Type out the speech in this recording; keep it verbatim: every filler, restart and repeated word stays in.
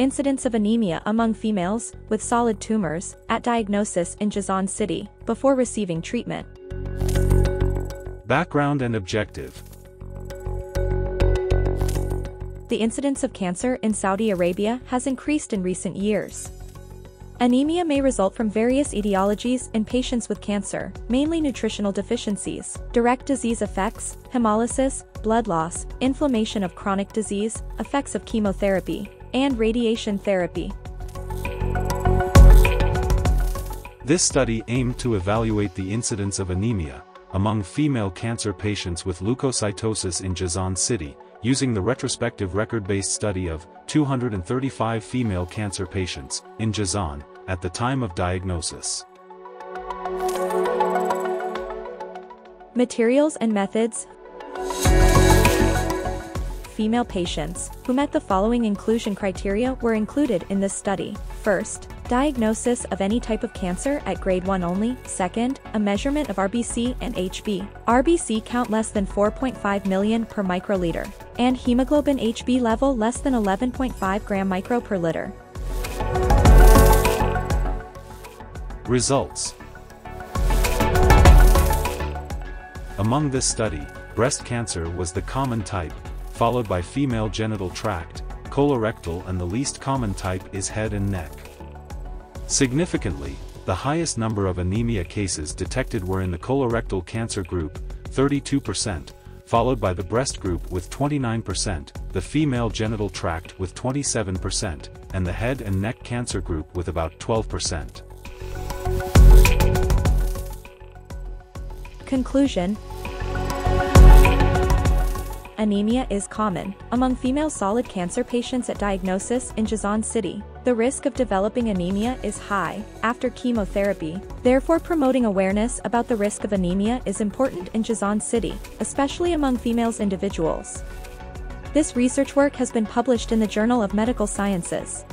Incidence of anemia among females with solid tumors at diagnosis in Jazan City before receiving treatment. Background and objective. The incidence of cancer in Saudi Arabia has increased in recent years. Anemia may result from various etiologies in patients with cancer, mainly nutritional deficiencies, direct disease effects, hemolysis, blood loss, inflammation of chronic disease, effects of chemotherapy, and radiation therapy. This study aimed to evaluate the incidence of anemia among female cancer patients with leukocytosis in Jazan City, using the retrospective record-based study of two hundred thirty-five female cancer patients in Jazan at the time of diagnosis. Materials and methods. Female patients who met the following inclusion criteria were included in this study. First, diagnosis of any type of cancer at grade one only. Second, a measurement of R B C and H B. R B C count less than four point five million per microliter, and hemoglobin H B level less than eleven point five gram micro per liter. Results. Among this study, breast cancer was the common type, followed by female genital tract, colorectal, and the least common type is head and neck. Significantly, the highest number of anemia cases detected were in the colorectal cancer group, thirty-two percent, followed by the breast group with twenty-nine percent, the female genital tract with twenty-seven percent, and the head and neck cancer group with about twelve percent. Conclusion. Anemia is common among female solid cancer patients at diagnosis in Jazan City. The risk of developing anemia is high after chemotherapy, therefore promoting awareness about the risk of anemia is important in Jazan City, especially among female individuals. This research work has been published in the Journal of Medical Sciences.